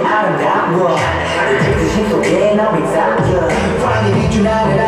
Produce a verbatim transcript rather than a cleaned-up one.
Out of that world, I take the shit, okay, now it's out here. Finally, did you know that I